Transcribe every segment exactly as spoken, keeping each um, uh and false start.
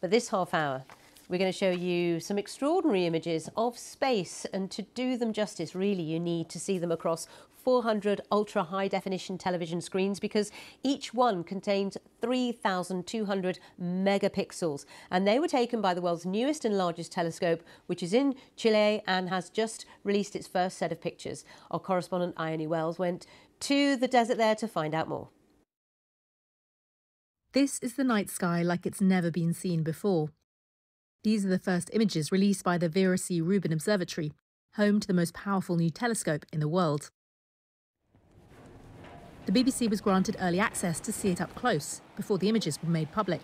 But this half hour, we're going to show you some extraordinary images of space, and to do them justice, really, you need to see them across four hundred ultra-high-definition television screens, because each one contains three thousand two hundred megapixels. And they were taken by the world's newest and largest telescope, which is in Chile and has just released its first set of pictures. Our correspondent, Ione Wells, went to the desert there to find out more. This is the night sky like it's never been seen before. These are the first images released by the Vera C. Rubin Observatory, home to the most powerful new telescope in the world. The B B C was granted early access to see it up close before the images were made public.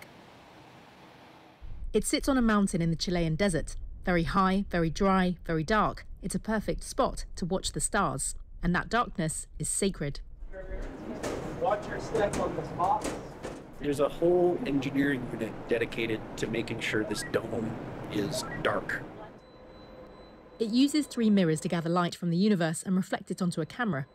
It sits on a mountain in the Chilean desert, very high, very dry, very dark. It's a perfect spot to watch the stars, and that darkness is sacred. Watch your step on the top. There's a whole engineering unit dedicated to making sure this dome is dark. It uses three mirrors to gather light from the universe and reflect it onto a camera.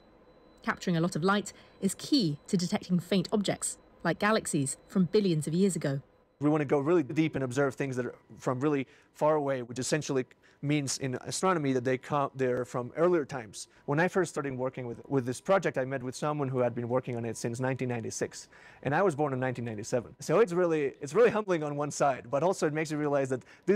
Capturing a lot of light is key to detecting faint objects, like galaxies from billions of years ago. We want to go really deep and observe things that are from really far away, which essentially means in astronomy that they come, they're from earlier times. When I first started working with, with this project, I met with someone who had been working on it since nineteen ninety-six, and I was born in nineteen ninety-seven. So it's really, it's really humbling on one side, but also it makes you realize that this is